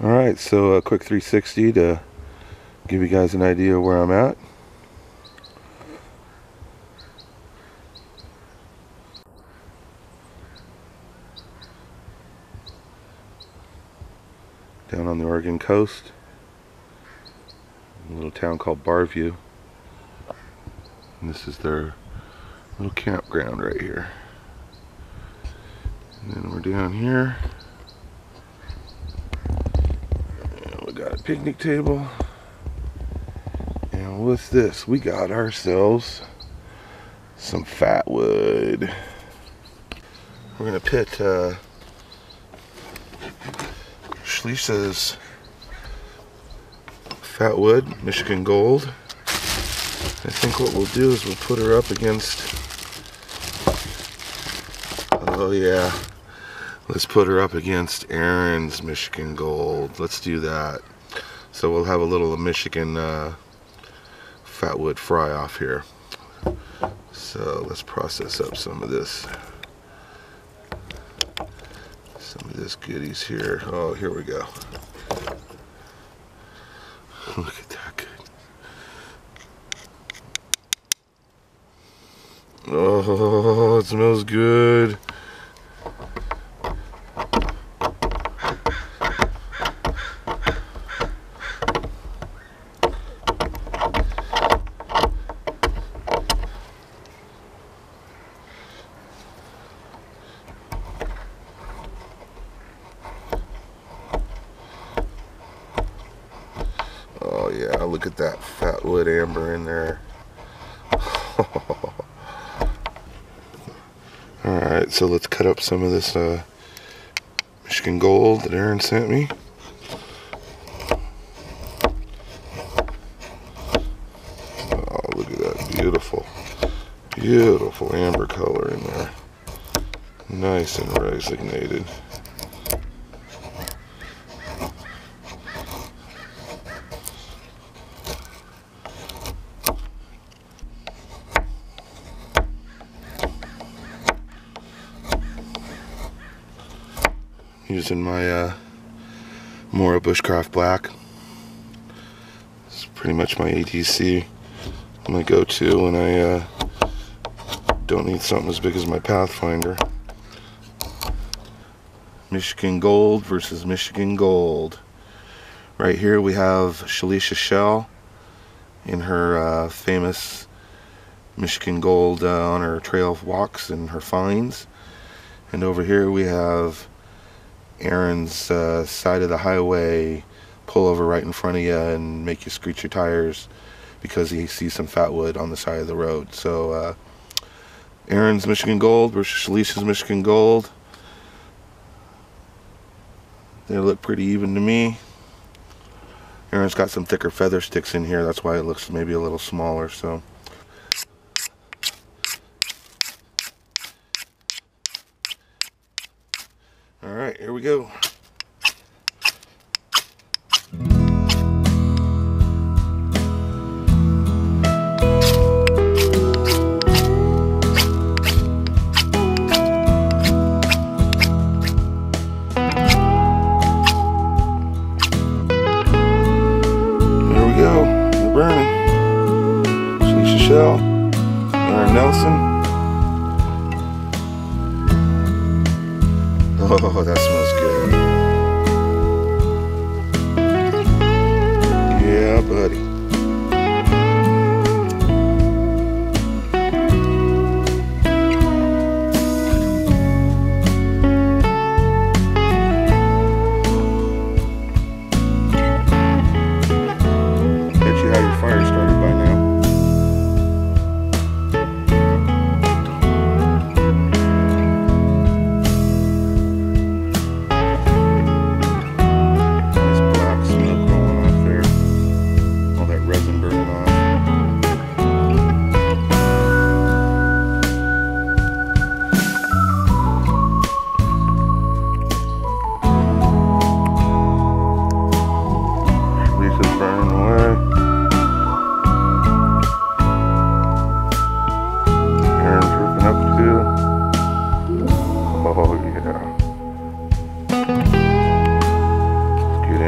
Alright, so a quick 360 to give you guys an idea of where I'm at. Down on the Oregon coast, a little town called Barview. And this is their little campground right here. And then we're down here. Got a picnic table, and what's this? We got ourselves some fatwood. We're gonna pit Shlisa's fatwood, Michigan Gold. I think what we'll do is we'll put her up against. Oh yeah. Let's put her up against Aaron's Michigan Gold. Let's do that. So we'll have a little Michigan Fatwood fry off here. So let's process up some of this. Some of this goodies here. Oh, here we go. Look at that good. Oh, it smells good. Oh yeah, look at that fatwood amber in there. Alright, so let's cut up some of this Michigan Gold that Aaron sent me. Oh, look at that beautiful, beautiful amber color in there. Nice and resignated. Using my Mora Bushcraft Black. It's pretty much my ATC, my go-to when I don't need something as big as my Pathfinder. Michigan Gold versus Michigan Gold. Right here we have Shlisa Shell in her famous Michigan Gold on her trail walks and her finds. And over here we have Aaron's side of the highway pull over right in front of you and make you screech your tires because he sees some fatwood on the side of the road. So Aaron's Michigan Gold versus Shlisa's Michigan Gold. They look pretty even to me. Aaron's got some thicker feather sticks in here, that's why it looks maybe a little smaller. So alright, here we go. There we go, we're burning. Shlisa Shell, Aaron Nelson. Oh, that smells good. Yeah, buddy. Bet you have your fire started by now.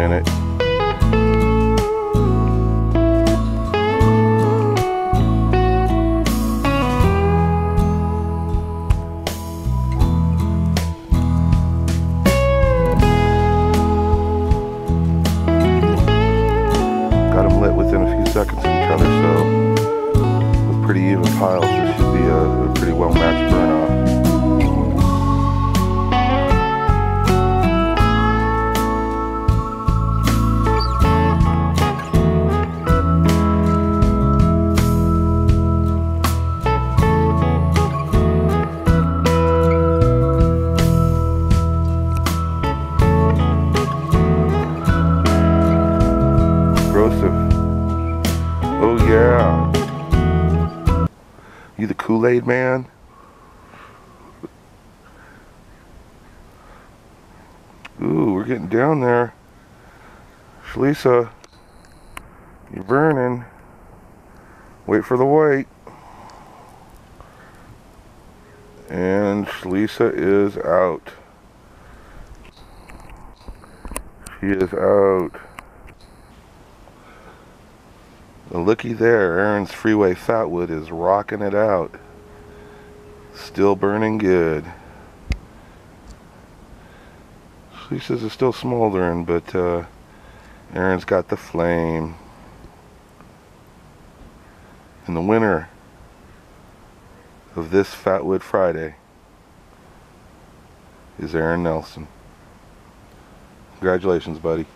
in it. Got them lit within a few seconds of each other, so with pretty even piles, there should be a pretty well matched burn off. Oh yeah, you the Kool-Aid man? Ooh, we're getting down there. Shlisa, you're burning. Wait for the white. And Shlisa is out. She is out. Well, looky there, Aaron's Freeway Fatwood is rocking it out. Still burning good. Shlisa's is still smoldering, but Aaron's got the flame. And the winner of this Fatwood Friday is Aaron Nelson. Congratulations, buddy.